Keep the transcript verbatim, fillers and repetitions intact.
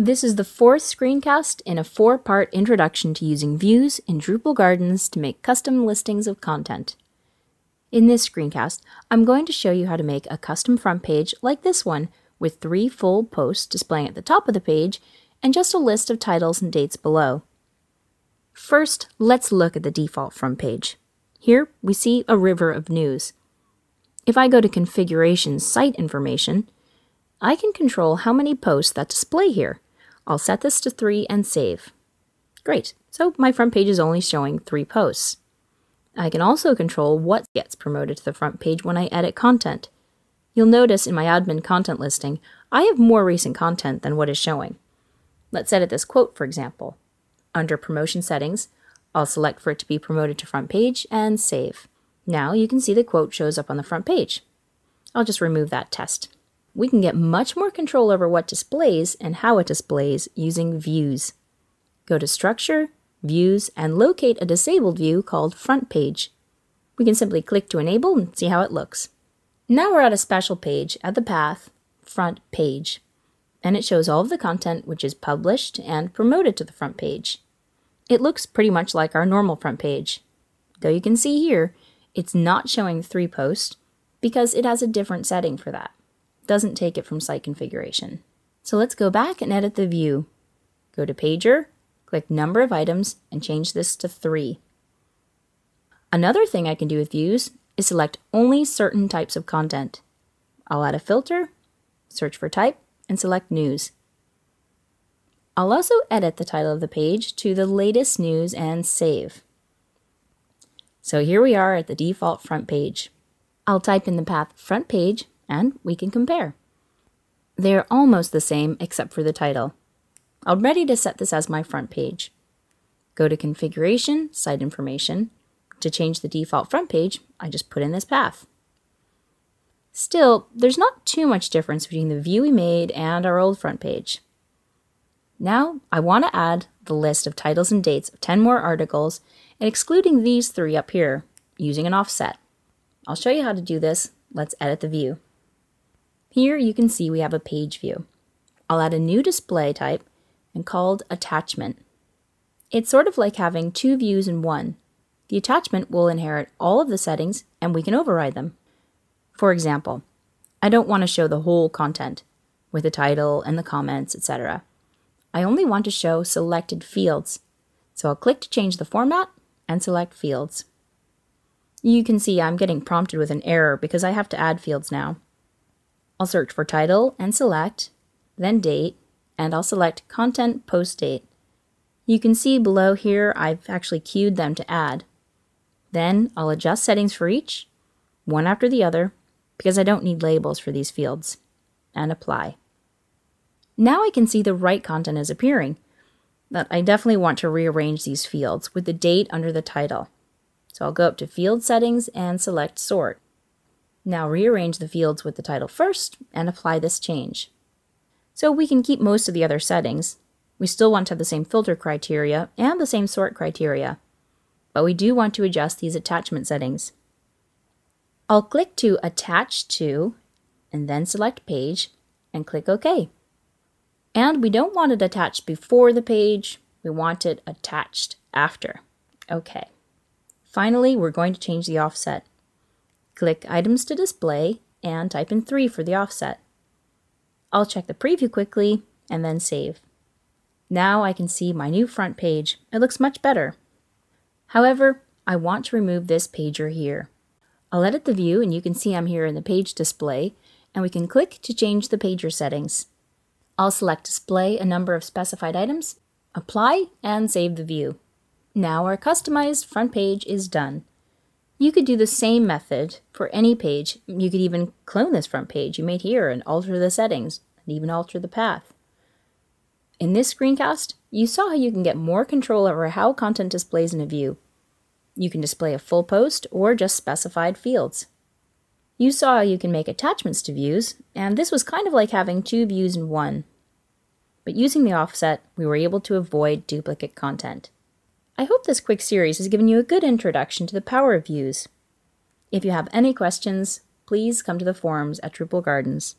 This is the fourth screencast in a four-part introduction to using views in Drupal Gardens to make custom listings of content. In this screencast, I'm going to show you how to make a custom front page like this one, with three full posts displaying at the top of the page and just a list of titles and dates below. First, let's look at the default front page. Here, we see a river of news. If I go to Configuration Site Information, I can control how many posts that display here. I'll set this to three and save. Great, so my front page is only showing three posts. I can also control what gets promoted to the front page when I edit content. You'll notice in my admin content listing, I have more recent content than what is showing. Let's edit this quote, for example. Under Promotion Settings, I'll select for it to be promoted to front page and save. Now you can see the quote shows up on the front page. I'll just remove that test. We can get much more control over what displays and how it displays using views. Go to Structure, Views, and locate a disabled view called Front Page. We can simply click to enable and see how it looks. Now we're at a special page at the path Front Page, and it shows all of the content which is published and promoted to the front page. It looks pretty much like our normal front page, though you can see here it's not showing three posts because it has a different setting for that. Doesn't take it from site configuration. So let's go back and edit the view. Go to Pager, click number of items, and change this to three. Another thing I can do with views is select only certain types of content. I'll add a filter, search for type, and select news. I'll also edit the title of the page to the latest news and save. So here we are at the default front page. I'll type in the path front page, and we can compare. They're almost the same except for the title. I'm ready to set this as my front page. Go to Configuration, Site Information. To change the default front page, I just put in this path. Still, there's not too much difference between the view we made and our old front page. Now, I want to add the list of titles and dates of ten more articles and excluding these three up here using an offset. I'll show you how to do this. Let's edit the view. Here you can see we have a page view. I'll add a new display type and called attachment. It's sort of like having two views in one. The attachment will inherit all of the settings and we can override them. For example, I don't want to show the whole content with the title and the comments, et cetera. I only want to show selected fields. So I'll click to change the format and select fields. You can see I'm getting prompted with an error because I have to add fields now. I'll search for title and select, then date, and I'll select content post date. You can see below here I've actually queued them to add. Then I'll adjust settings for each, one after the other, because I don't need labels for these fields, and apply. Now I can see the right content is appearing, but I definitely want to rearrange these fields with the date under the title. So I'll go up to Field Settings and select Sort. Now rearrange the fields with the title first and apply this change. So we can keep most of the other settings. We still want to have the same filter criteria and the same sort criteria, but we do want to adjust these attachment settings. I'll click to Attach To and then select Page and click OK. And we don't want it attached before the page, we want it attached after. OK. Finally, we're going to change the offset. Click Items to Display and type in three for the offset. I'll check the preview quickly and then save. Now I can see my new front page. It looks much better. However, I want to remove this pager here. I'll edit the view and you can see I'm here in the page display and we can click to change the pager settings. I'll select display a number of specified items, apply, and save the view. Now our customized front page is done. You could do the same method for any page. You could even clone this front page you made here and alter the settings and even alter the path. In this screencast, you saw how you can get more control over how content displays in a view. You can display a full post or just specified fields. You saw how you can make attachments to views, and this was kind of like having two views in one. But using the offset, we were able to avoid duplicate content. I hope this quick series has given you a good introduction to the power of views. If you have any questions, please come to the forums at Drupal Gardens.